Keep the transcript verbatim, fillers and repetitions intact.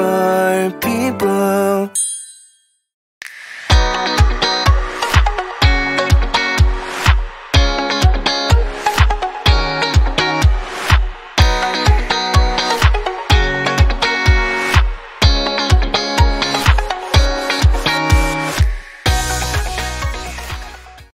for people.